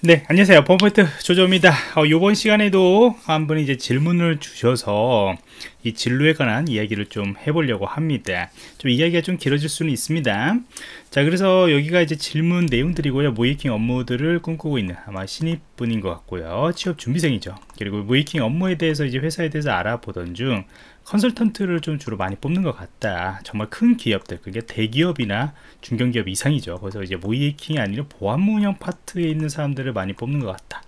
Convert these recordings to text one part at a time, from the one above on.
네, 안녕하세요. 보안프로젝트 조조입니다. 요번 시간에도 한 분이 이제 질문을 주셔서 이 진로에 관한 이야기를 좀 해보려고 합니다. 좀 이야기가 좀 길어질 수는 있습니다. 자, 그래서 여기가 이제 질문 내용들이고요. 모이킹 업무들을 꿈꾸고 있는 아마 신입분인 것 같고요. 취업 준비생이죠. 그리고 모이킹 업무에 대해서 이제 회사에 대해서 알아보던 중 컨설턴트를 좀 주로 많이 뽑는 것 같다. 정말 큰 기업들, 그게 대기업이나 중견기업 이상이죠. 그래서 이제 모이킹이 아니라 보안무 운영 파트에 있는 사람들을 많이 뽑는 것 같다.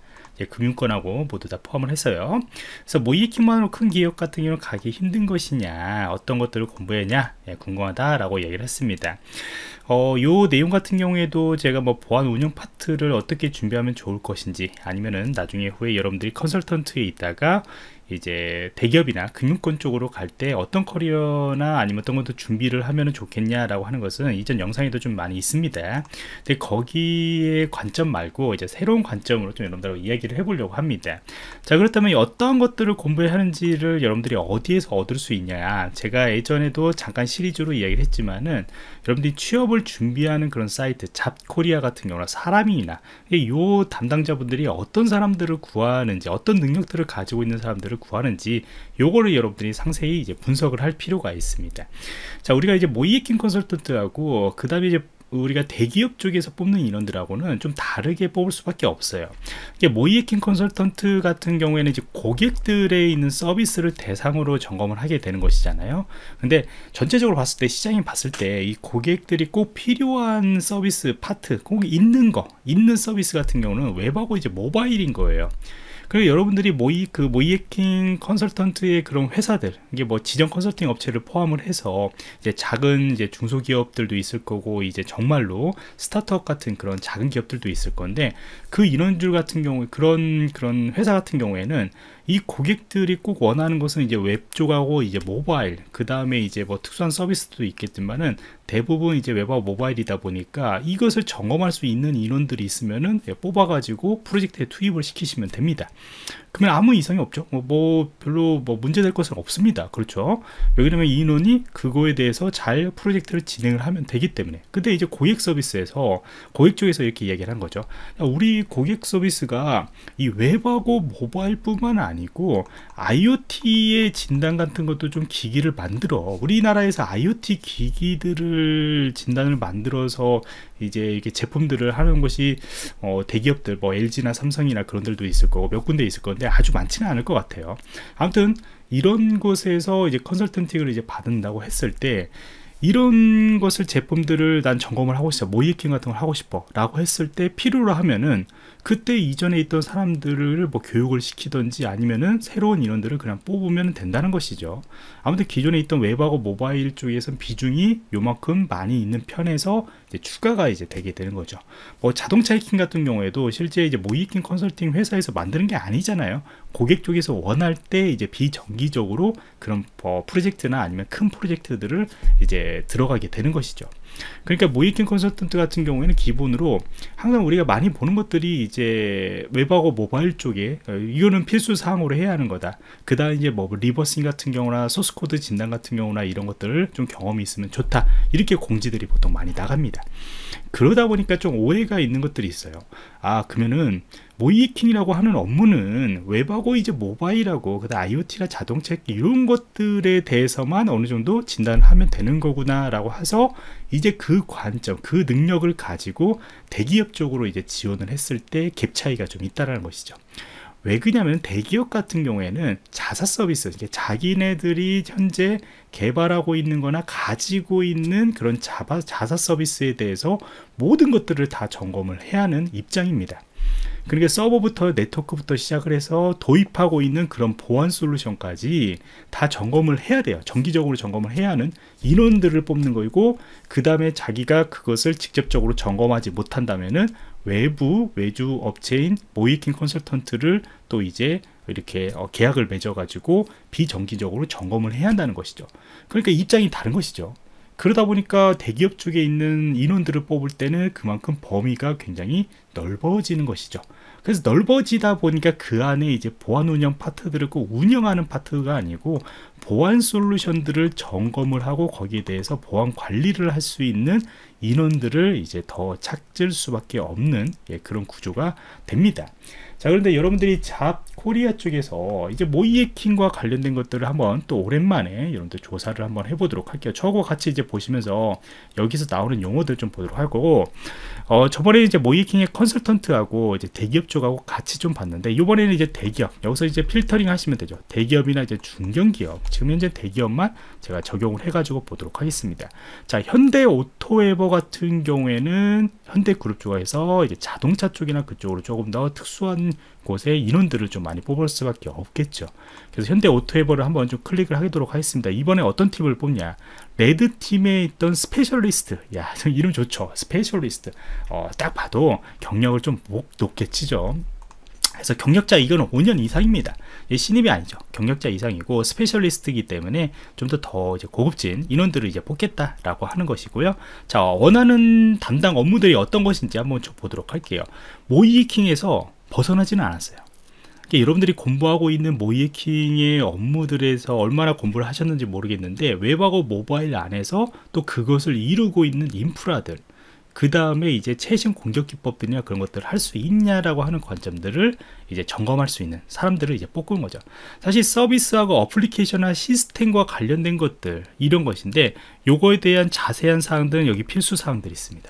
금융권하고 모두 다 포함을 했어요. 그래서 모이킹만으로 큰 기업 같은 경우는 가기 힘든 것이냐, 어떤 것들을 공부했냐, 궁금하다라고 얘기를 했습니다. 요 내용 같은 경우에도 제가 뭐 보안 운영 파트를 어떻게 준비하면 좋을 것인지, 아니면은 나중에 후에 여러분들이 컨설턴트에 있다가 이제 대기업이나 금융권 쪽으로 갈 때 어떤 커리어나 아니면 어떤 것도 준비를 하면 좋겠냐라고 하는 것은 이전 영상에도 좀 많이 있습니다. 근데 거기에 관점 말고 이제 새로운 관점으로 좀 여러분들하고 이야기를 해보려고 합니다. 자, 그렇다면 어떠한 것들을 공부해야 하는지를 여러분들이 어디에서 얻을 수 있냐, 제가 예전에도 잠깐 시리즈로 이야기를 했지만은 여러분들이 취업을 준비하는 그런 사이트 잡코리아 같은 경우나 사람이나 이 담당자분들이 어떤 사람들을 구하는지, 어떤 능력들을 가지고 있는 사람들을 구하는지, 요거를 여러분들이 상세히 이제 분석을 할 필요가 있습니다. 자, 우리가 이제 모이에킹 컨설턴트하고 그 다음에 이제 우리가 대기업 쪽에서 뽑는 인원들하고는 좀 다르게 뽑을 수밖에 없어요. 모이에킹 컨설턴트 같은 경우에는 이제 고객들에 있는 서비스를 대상으로 점검을 하게 되는 것이잖아요. 근데 전체적으로 봤을 때, 시장이 봤을 때 이 고객들이 꼭 필요한 서비스 파트, 꼭 있는 서비스 같은 경우는 웹하고 이제 모바일인 거예요. 그리고 여러분들이 모이에킹 컨설턴트의 그런 회사들, 이게 뭐 지정 컨설팅 업체를 포함을 해서 이제 작은 이제 중소기업들도 있을 거고, 이제 정말로 스타트업 같은 그런 작은 기업들도 있을 건데, 그 인원줄 같은 경우, 그런 회사 같은 경우에는 이 고객들이 꼭 원하는 것은 이제 웹 쪽하고 이제 모바일, 그 다음에 이제 뭐 특수한 서비스도 있겠지만은 대부분 이제 웹하고 모바일이다 보니까 이것을 점검할 수 있는 인원들이 있으면은 뽑아가지고 프로젝트에 투입을 시키시면 됩니다. 그러면 아무 이상이 없죠. 별로 문제될 것은 없습니다. 그렇죠. 왜냐면 이 인원이 그거에 대해서 잘 프로젝트를 진행을 하면 되기 때문에. 근데 이제 고객 서비스에서, 고객 쪽에서 이렇게 이야기를 한 거죠. 우리 고객 서비스가 이 웹하고 모바일 뿐만 아니고 IoT의 진단 같은 것도 좀 기기를 만들어, 우리나라에서 IoT 기기들을 진단을 만들어서 이제 이렇게 제품들을 하는 것이 대기업들, 뭐 LG나 삼성이나 그런 데도 있을 거고 몇 군데 있을 건데 아주 많지는 않을 것 같아요. 아무튼 이런 곳에서 이제 컨설턴팅을 이제 받는다고 했을 때, 이런 것을, 제품들을 난 점검을 하고 싶어, 모이킹 같은 걸 하고 싶어 라고 했을 때 필요로 하면은 그때 이전에 있던 사람들을 뭐 교육을 시키든지 아니면은 새로운 인원들을 그냥 뽑으면 된다는 것이죠. 아무튼 기존에 있던 웹하고 모바일 쪽에선 비중이 요만큼 많이 있는 편에서 이제 추가가 이제 되게 되는 거죠. 뭐 자동차 해킹 같은 경우에도 실제 이제 모이킹 컨설팅 회사에서 만드는 게 아니잖아요. 고객 쪽에서 원할 때 이제 비정기적으로 그런 프로젝트나 아니면 큰 프로젝트들을 이제 들어가게 되는 것이죠. 그러니까 모이킹 컨설턴트 같은 경우에는 기본으로 항상 우리가 많이 보는 것들이 이제 웹하고 모바일 쪽에, 이거는 필수 사항으로 해야 하는 거다. 그다음 이제 뭐 리버싱 같은 경우나 소스 코드 진단 같은 경우나 이런 것들을 좀 경험이 있으면 좋다. 이렇게 공지들이 보통 많이 나갑니다. 그러다 보니까 좀 오해가 있는 것들이 있어요. 아, 그러면은 모이킹이라고 하는 업무는 웹하고 이제 모바일하고 그다음 IoT나 자동차 이런 것들에 대해서만 어느 정도 진단을 하면 되는 거구나라고 해서 이제 그 관점, 그 능력을 가지고 대기업 쪽으로 이제 지원을 했을 때 갭 차이가 좀 있다라는 것이죠. 왜 그러냐면 대기업 같은 경우에는 자사 서비스, 자기네들이 현재 개발하고 있는 거나 가지고 있는 그런 자사 서비스에 대해서 모든 것들을 다 점검을 해야 하는 입장입니다. 그러니까 서버부터 네트워크부터 시작을 해서 도입하고 있는 그런 보안 솔루션까지 다 점검을 해야 돼요. 정기적으로 점검을 해야 하는 인원들을 뽑는 거이고, 그 다음에 자기가 그것을 직접적으로 점검하지 못한다면은 외주 업체인 모이킹 컨설턴트를 또 이제 이렇게 계약을 맺어 가지고 비정기적으로 점검을 해야 한다는 것이죠. 그러니까 입장이 다른 것이죠. 그러다 보니까 대기업 쪽에 있는 인원들을 뽑을 때는 그만큼 범위가 굉장히 넓어지는 것이죠. 그래서 넓어지다 보니까 그 안에 이제 보안 운영 파트들을 꼭 운영하는 파트가 아니고 보안 솔루션들을 점검을 하고 거기에 대해서 보안 관리를 할 수 있는 인원들을 이제 더 찾을 수밖에 없는 그런 구조가 됩니다. 자, 그런데 여러분들이 잡코리아 쪽에서 이제 모이해킹과 관련된 것들을 한번 또 오랜만에 여러분들 조사를 한번 해보도록 할게요. 저거 같이 이제 보시면서 여기서 나오는 용어들 좀 보도록 할 거고, 저번에 이제 모이해킹의 컨설턴트하고 이제 대기업 쪽하고 같이 좀 봤는데, 이번에는 이제 대기업, 여기서 이제 필터링 하시면 되죠. 대기업이나 이제 중견기업, 지금 현재 대기업만 제가 적용을 해가지고 보도록 하겠습니다. 자, 현대오토웨버 같은 경우에는 현대그룹 쪽에서 이제 자동차 쪽이나 그쪽으로 조금 더 특수한 곳에 인원들을 좀 많이 뽑을 수밖에 없겠죠. 그래서 현대 오토웨버를 한번 좀 클릭을 하도록 하겠습니다. 이번에 어떤 팀을 뽑냐, 레드팀에 있던 스페셜리스트. 야, 이름 좋죠, 스페셜리스트. 딱 봐도 경력을 좀 높게 치죠. 그래서 경력자 이건 5년 이상입니다. 신입이 아니죠. 경력자 이상이고 스페셜리스트이기 때문에 좀 더 이제 고급진 인원들을 이제 뽑겠다라고 하는 것이고요. 자, 원하는 담당 업무들이 어떤 것인지 한번 좀 보도록 할게요. 모이해킹에서 벗어나지는 않았어요. 그러니까 여러분들이 공부하고 있는 모이해킹의 업무들에서 얼마나 공부를 하셨는지 모르겠는데, 웹하고 모바일 안에서 또 그것을 이루고 있는 인프라들, 그 다음에 이제 최신 공격 기법들이나 그런 것들을 할 수 있냐라고 하는 관점들을 이제 점검할 수 있는 사람들을 이제 뽑은 거죠. 사실 서비스하고 어플리케이션이나 시스템과 관련된 것들, 이런 것인데, 요거에 대한 자세한 사항들은 여기 필수 사항들이 있습니다.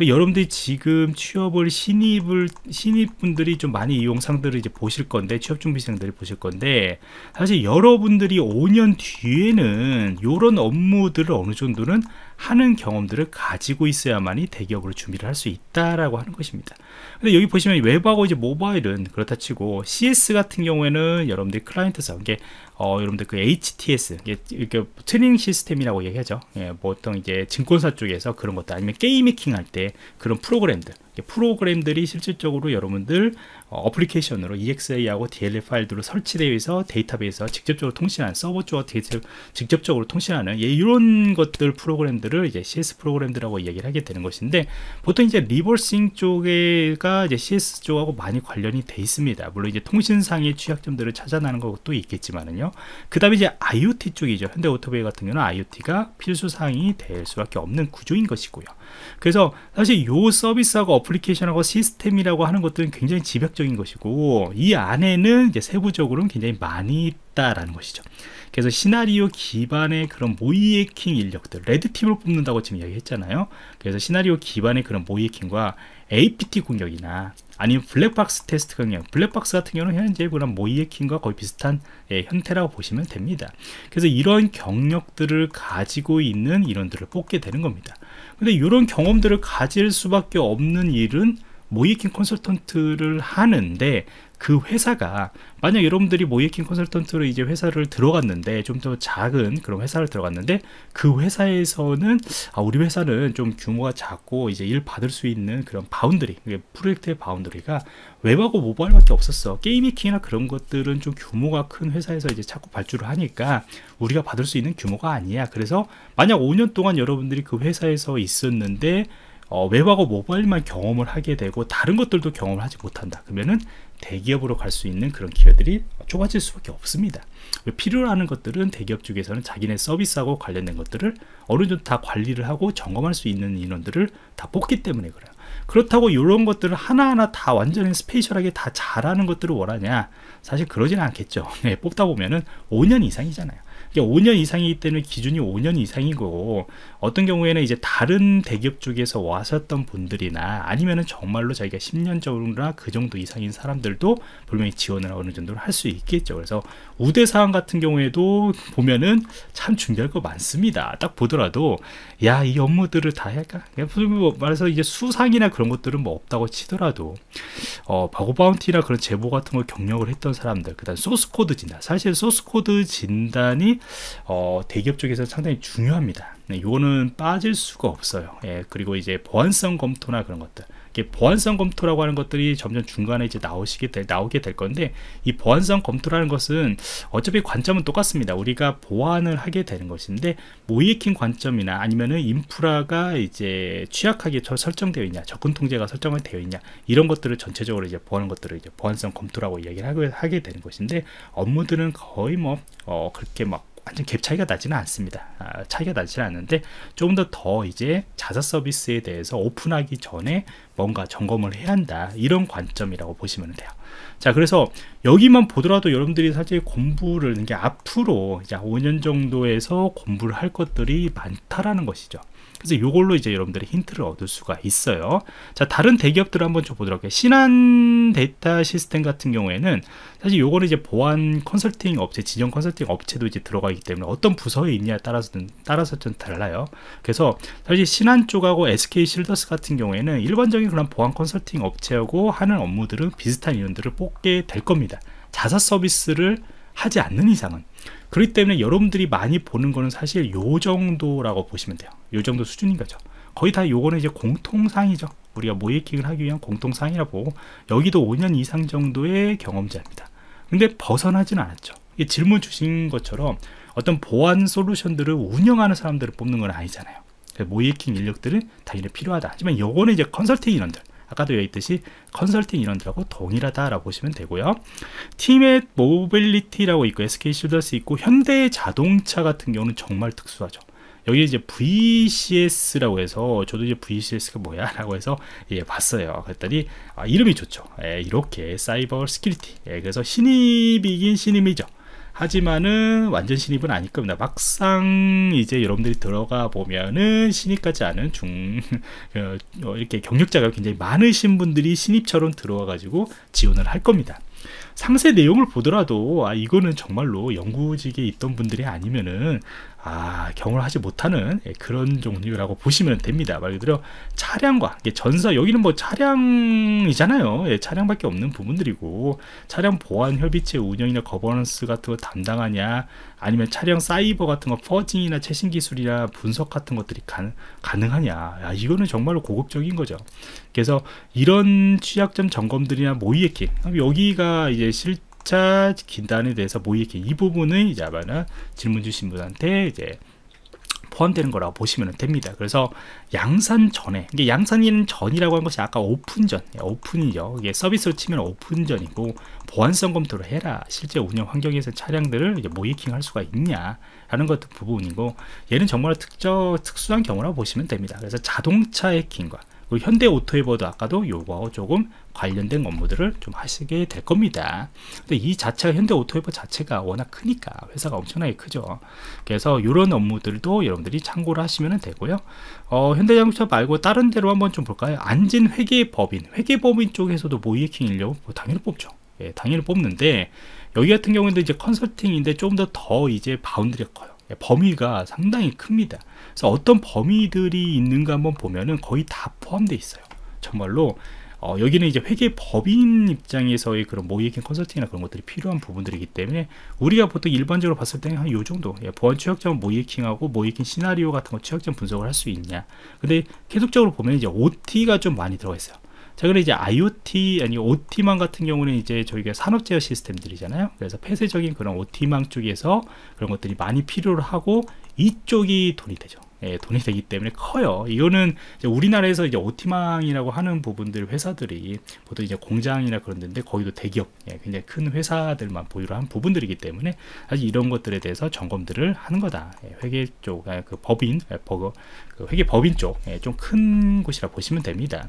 여러분들이 지금 취업을 신입분들이 좀 많이 이 영상들을 이제 보실 건데, 취업준비생들이 보실 건데, 사실 여러분들이 5년 뒤에는 이런 업무들을 어느 정도는 하는 경험들을 가지고 있어야만이 대기업으로 준비를 할 수 있다라고 하는 것입니다. 근데 여기 보시면 웹하고 이제 모바일은 그렇다 치고, CS 같은 경우에는 여러분들이 클라이언트 사업, 여러분들 그 HTS, 이게 트레이닝 시스템이라고 얘기하죠. 보통 이제 증권사 쪽에서 그런 것도, 아니면 게임 해킹 할 때 그런 프로그램들이 실질적으로 여러분들 어플리케이션으로 EXA하고 DLL 파일들로 설치되어 있어 데이터베이스와 직접적으로 통신하는 서버 쪽과 직접적으로 통신하는 이런 것들, 프로그램들을 이제 CS 프로그램들이라고 얘기를 하게 되는 것인데, 보통 이제 리버싱 쪽에가 이제 CS 쪽하고 많이 관련이 돼 있습니다. 물론 이제 통신상의 취약점들을 찾아내는 것도 있겠지만은요. 그 다음에 이제 IoT 쪽이죠. 현대 오토베이 같은 경우는 IoT가 필수 사항이 될 수밖에 없는 구조인 것이고요. 그래서 사실 요 서비스하고 어플리케이션하고 시스템이라고 하는 것들은 굉장히 집약적인 것이고, 이 안에는 이제 세부적으로는 굉장히 많이 있다라는 것이죠. 그래서 시나리오 기반의 그런 모이해킹 인력들, 레드팀을 뽑는다고 지금 이야기했잖아요. 그래서 시나리오 기반의 그런 모이해킹과 APT 공격이나, 아니면 블랙박스 테스트 경영, 블랙박스 같은 경우는 현재 그런 모이해킹과 거의 비슷한 형태라고 보시면 됩니다. 그래서 이런 경력들을 가지고 있는 인원들을 뽑게 되는 겁니다. 근데 이런 경험들을 가질 수밖에 없는 일은 모이해킹 컨설턴트를 하는데, 그 회사가 만약 여러분들이 모이해킹 컨설턴트로 이제 회사를 들어갔는데, 좀 더 작은 그런 회사를 들어갔는데, 그 회사에서는 우리 회사는 좀 규모가 작고 이제 일 받을 수 있는 그런 바운더리, 프로젝트의 바운더리가 웹하고 모바일밖에 없었어. 게임해킹이나 그런 것들은 좀 규모가 큰 회사에서 이제 자꾸 발주를 하니까 우리가 받을 수 있는 규모가 아니야. 그래서 만약 5년 동안 여러분들이 그 회사에서 있었는데 웹하고 모바일만 경험을 하게 되고 다른 것들도 경험을 하지 못한다, 그러면은 대기업으로 갈 수 있는 그런 기회들이 좁아질 수밖에 없습니다. 필요로 하는 것들은 대기업 쪽에서는 자기네 서비스하고 관련된 것들을 어느 정도 다 관리를 하고 점검할 수 있는 인원들을 다 뽑기 때문에 그래요. 그렇다고 이런 것들을 하나하나 다 완전히 스페셜하게 다 잘하는 것들을 원하냐, 사실 그러진 않겠죠. 뽑다 보면은 5년 이상이잖아요. 5년 이상이기 때문에 기준이 5년 이상이고, 어떤 경우에는 이제 다른 대기업 쪽에서 왔었던 분들이나, 아니면은 정말로 자기가 10년 전이나 그 정도 이상인 사람들도 분명히 지원을 어느 정도로 할 수 있겠죠. 그래서 우대사항 같은 경우에도 보면은 참 준비할 거 많습니다. 딱 보더라도, 야, 이 업무들을 다 할까? 말해서 이제 수상이나 그런 것들은 뭐 없다고 치더라도, 버그바운티나 그런 제보 같은 걸 경력을 했던 사람들, 그 다음 소스코드 진단. 사실 소스코드 진단이 대기업 쪽에서 상당히 중요합니다. 이거는 빠질 수가 없어요. 그리고 이제 보안성 검토나 그런 것들, 보안성 검토라고 하는 것들이 점점 중간에 이제 나오게 될 건데, 이 보안성 검토라는 것은 어차피 관점은 똑같습니다. 우리가 보안을 하게 되는 것인데, 모이해킹 관점이나 아니면은 인프라가 이제 취약하게 설정되어 있냐, 접근 통제가 설정되어 있냐, 이런 것들을 전체적으로 이제 보는 것들을 이제 보안성 검토라고 이야기를 하게 되는 것인데, 업무들은 거의 뭐 그렇게 막 완전 갭 차이가 나지는 않습니다. 차이가 나지는 않는데 좀 더 이제 자사 서비스에 대해서 오픈하기 전에 뭔가 점검을 해야 한다, 이런 관점이라고 보시면 돼요. 자, 그래서 여기만 보더라도 여러분들이 사실 공부를 이게 앞으로 이제 5년 정도에서 공부를 할 것들이 많다라는 것이죠. 그래서 이걸로 이제 여러분들이 힌트를 얻을 수가 있어요. 자, 다른 대기업들을 한번 좀 보도록 할게요. 신한 데이터 시스템 같은 경우에는 사실 요거는 이제 보안 컨설팅 업체, 지정 컨설팅 업체도 이제 들어가기 때문에 어떤 부서에 있냐에 따라서 좀 달라요. 그래서 사실 신한 쪽하고 SK 실더스 같은 경우에는 일반적인 그런 보안 컨설팅 업체하고 하는 업무들은 비슷한 인원들을 뽑게 될 겁니다. 자사 서비스를 하지 않는 이상은. 그렇기 때문에 여러분들이 많이 보는 거는 사실 요 정도라고 보시면 돼요. 요 정도 수준인 거죠. 거의 다 요거는 이제 공통상이죠. 우리가 모이킹을 하기 위한 공통상이라고. 여기도 5년 이상 정도의 경험자입니다. 근데 벗어나지는 않았죠. 이게 질문 주신 것처럼 어떤 보안 솔루션들을 운영하는 사람들을 뽑는 건 아니잖아요. 모이킹 인력들은 당연히 필요하다. 하지만 요거는 이제 컨설팅 인원들, 아까도 얘기했듯이 컨설팅 인원들하고 동일하다라고 보시면 되고요. 티맵 모빌리티라고 있고 SK 실더스 있고 현대 자동차 같은 경우는 정말 특수하죠. 여기 이제 VCS라고 해서 저도 이제 VCS가 뭐야라고 해서 예, 봤어요. 그랬더니 아, 이름이 좋죠. 예, 이렇게 사이버 시큐리티. 예, 그래서 신입이긴 신입이죠. 하지만은 완전 신입은 아닐 겁니다. 막상 이제 여러분들이 들어가 보면은 신입 같지 않은 이렇게 경력자가 굉장히 많으신 분들이 신입처럼 들어와 가지고 지원을 할 겁니다. 상세 내용을 보더라도 아, 이거는 정말로 연구직에 있던 분들이 아니면은 경험을 하지 못하는 그런 종류라고 보시면 됩니다. 말 그대로 차량과 전사, 여기는 뭐 차량이잖아요. 예, 차량밖에 없는 부분들이고, 차량 보안 협의체 운영이나 거버넌스 같은 거 담당하냐, 아니면 차량 사이버 같은 거 퍼징이나 최신 기술이나 분석 같은 것들이 가능하냐, 야, 이거는 정말로 고급적인 거죠. 그래서 이런 취약점 점검들이나 모의해킹, 여기가 이제 차 진단에 대해서 모의해킹, 이 부분은 이제 아마 질문 주신 분한테 이제 포함되는 거라고 보시면 됩니다. 그래서 양산 전에, 이게 양산인 전이라고 한 것이 아까 오픈전, 오픈이죠. 이게 서비스로 치면 오픈전이고, 보안성 검토를 해라. 실제 운영 환경에서 차량들을 이제 모의킹 할 수가 있냐 라는 것도 부분이고, 얘는 정말 특수한 경우라고 보시면 됩니다. 그래서 자동차 해킹과 현대 오토웨버도 아까도 요거하고 조금 관련된 업무들을 좀 하시게 될 겁니다. 근데 이 자체가 현대 오토웨버 자체가 워낙 크니까, 회사가 엄청나게 크죠. 그래서 이런 업무들도 여러분들이 참고를 하시면 되고요. 현대자동차 말고 다른 데로 한번 좀 볼까요? 안진 회계법인 쪽에서도 모의해킹 인력은 당연히 뽑죠. 예, 당연히 뽑는데 여기 같은 경우에도 이제 컨설팅인데 조금 더 이제 바운드리가 커요. 범위가 상당히 큽니다. 그래서 어떤 범위들이 있는가 한번 보면은 거의 다 포함되어 있어요. 정말로 여기는 이제 회계법인 입장에서의 그런 모의해킹 컨설팅이나 그런 것들이 필요한 부분들이기 때문에 우리가 보통 일반적으로 봤을 때는 한 요 정도, 예, 보안 취약점 모의해킹하고 모의해킹 시나리오 같은 거 취약점 분석을 할 수 있냐. 근데 계속적으로 보면 이제 OT가 좀 많이 들어가 있어요. 자, 그럼 이제 IoT, 아니 OT망 같은 경우는 이제 저희가 산업 제어 시스템들이잖아요. 그래서 폐쇄적인 그런 OT망 쪽에서 그런 것들이 많이 필요를 하고, 이쪽이 돈이 되죠. 예, 돈이 되기 때문에 커요. 이거는 이제 우리나라에서 이제 OT망이라고 하는 부분들, 회사들이 보통 이제 공장이나 그런 데인데 거기도 대기업, 예, 굉장히 큰 회사들만 보유를 한 부분들이기 때문에 사실 이런 것들에 대해서 점검들을 하는 거다. 예, 회계 쪽, 회계 법인 쪽, 예, 좀 큰 곳이라 보시면 됩니다.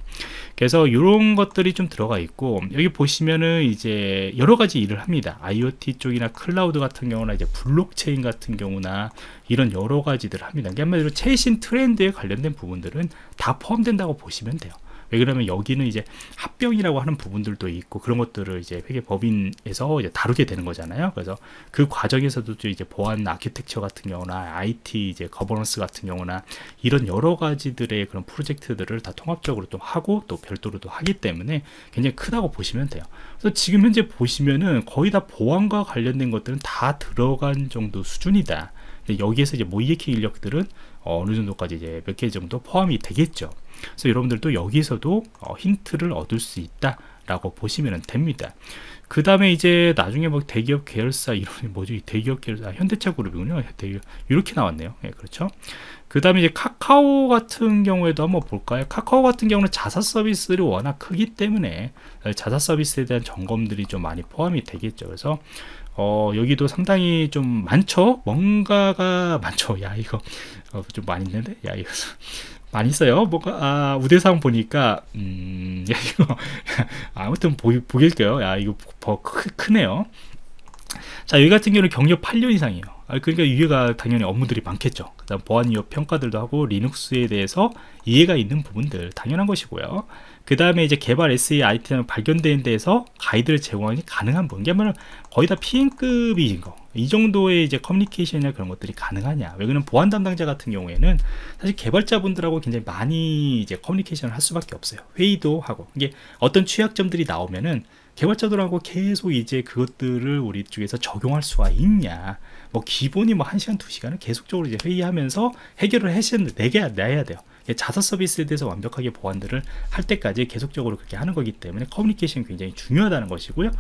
그래서 이런 것들이 좀 들어가 있고, 여기 보시면은 이제 여러 가지 일을 합니다. IoT 쪽이나 클라우드 같은 경우나 이제 블록체인 같은 경우나 이런 여러 가지들을 합니다. 그러니까 한마디로 최신 트렌드에 관련된 부분들은 다 포함된다고 보시면 돼요. 왜 그러면 여기는 이제 합병이라고 하는 부분들도 있고, 그런 것들을 이제 회계법인에서 이제 다루게 되는 거잖아요. 그래서 그 과정에서도 이제 보안 아키텍처 같은 경우나 IT 이제 거버넌스 같은 경우나 이런 여러 가지들의 그런 프로젝트들을 다 통합적으로 또 하고 또 별도로 또 하기 때문에 굉장히 크다고 보시면 돼요. 그래서 지금 현재 보시면은 거의 다 보안과 관련된 것들은 다 들어간 정도 수준이다. 근데 여기에서 이제 모의해킹 인력들은 어느 정도까지 이제 몇 개 정도 포함이 되겠죠. 그래서 여러분들도 여기서도 힌트를 얻을 수 있다라고 보시면 됩니다. 그 다음에 이제 나중에 뭐 대기업 계열사, 이런 뭐죠? 대기업 계열사, 현대차 그룹이군요. 대기업, 이렇게 나왔네요. 예, 그렇죠. 그 다음에 이제 카카오 같은 경우에도 한번 볼까요? 카카오 같은 경우는 자사 서비스들이 워낙 크기 때문에 자사 서비스에 대한 점검들이 좀 많이 포함이 되겠죠. 그래서 여기도 상당히 좀 많죠? 뭔가가 많죠. 야, 이거 좀 많이 있는데? 야, 이거 많이 있어요. 뭔가, 아, 우대상 보니까, 야, 이거 아무튼 보일게요. 야, 이거 크네요. 자, 여기 같은 경우는 경력 8년 이상이에요. 그러니까 이해가 당연히 업무들이 많겠죠. 그 다음 보안위협 평가들도 하고 리눅스에 대해서 이해가 있는 부분들 당연한 것이고요. 그 다음에 이제 개발 SE 아이템이 발견된 데에서 가이드를 제공하니 가능한 분, 그러니까 거의 다 PM급인 거, 이 정도의 이제 커뮤니케이션이나 그런 것들이 가능하냐. 왜냐면 보안 담당자 같은 경우에는 사실 개발자분들하고 굉장히 많이 이제 커뮤니케이션을 할 수밖에 없어요. 회의도 하고, 이게 어떤 취약점들이 나오면은 개발자들하고 계속 이제 그것들을 우리 쪽에서 적용할 수가 있냐. 뭐 기본이 뭐 1시간 2시간은 계속적으로 이제 회의하면서 해결을 내야 돼요. 자사 서비스에 대해서 완벽하게 보완들을 할 때까지 계속적으로 그렇게 하는 거기 때문에 커뮤니케이션이 굉장히 중요하다는 것이고요.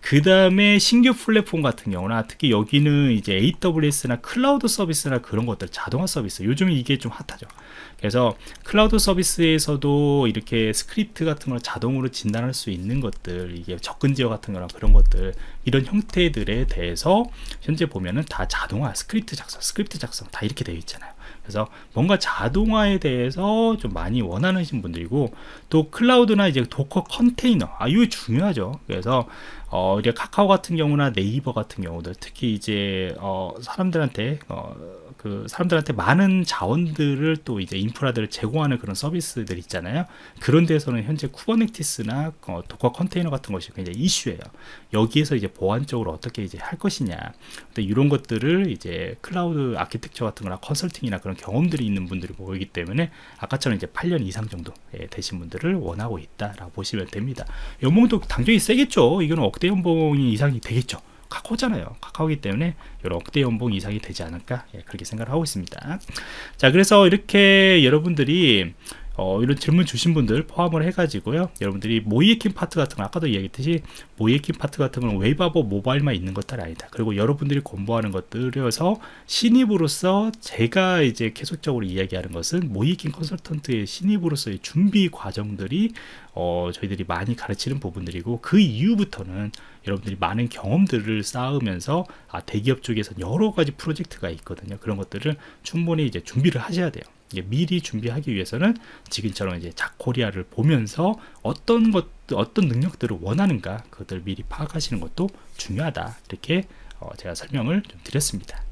그 다음에 신규 플랫폼 같은 경우나, 특히 여기는 이제 AWS나 클라우드 서비스나 그런 것들, 자동화 서비스, 요즘 이게 좀 핫하죠. 그래서 클라우드 서비스에서도 이렇게 스크립트 같은 걸 자동으로 진단할 수 있는 것들, 이게 접근 제어 같은 거나 그런 것들, 이런 형태들에 대해서 현재 보면은 다 자동화, 스크립트 작성 다 이렇게 되어 있잖아요. 그래서 뭔가 자동화에 대해서 좀 많이 원하시는 분들이고, 또 클라우드나 이제 도커 컨테이너, 아, 이거 중요하죠. 그래서 이제 카카오 같은 경우나 네이버 같은 경우들, 특히 이제 사람들한테 많은 자원들을 또 이제 인프라들을 제공하는 그런 서비스들 있잖아요. 그런 데서는 현재 쿠버네티스나 도커 컨테이너 같은 것이 굉장히 이슈예요. 여기에서 이제 보안적으로 어떻게 이제 할 것이냐. 근데 이런 것들을 이제 클라우드 아키텍처 같은 거나 컨설팅이나 그런 경험들이 있는 분들이 모이기 때문에 아까처럼 이제 8년 이상 정도 되신 분들을 원하고 있다라고 보시면 됩니다. 연봉도 당연히 세겠죠. 이건 억대 연봉이 이상이 되겠죠. 카카오잖아요. 카카오이기 때문에 이런 억대 연봉 이상이 되지 않을까, 그렇게 생각을 하고 있습니다. 자, 그래서 이렇게 여러분들이 이런 질문 주신 분들 포함을 해가지고요, 여러분들이 모이에킨 파트 같은 거, 아까도 이야기했듯이 모이에킨 파트 같은 건 웨이바보 모바일만 있는 것들 아니다. 그리고 여러분들이 공부하는 것들이어서 신입으로서 제가 이제 계속적으로 이야기하는 것은 모이에킨 컨설턴트의 신입으로서의 준비 과정들이 저희들이 많이 가르치는 부분들이고, 그 이후부터는 여러분들이 많은 경험들을 쌓으면서, 아, 대기업 쪽에서 여러 가지 프로젝트가 있거든요. 그런 것들을 충분히 이제 준비를 하셔야 돼요. 미리 준비하기 위해서는 지금처럼 이제 잡코리아를 보면서 어떤 능력들을 원하는가, 그것들 미리 파악하시는 것도 중요하다. 이렇게 제가 설명을 좀 드렸습니다.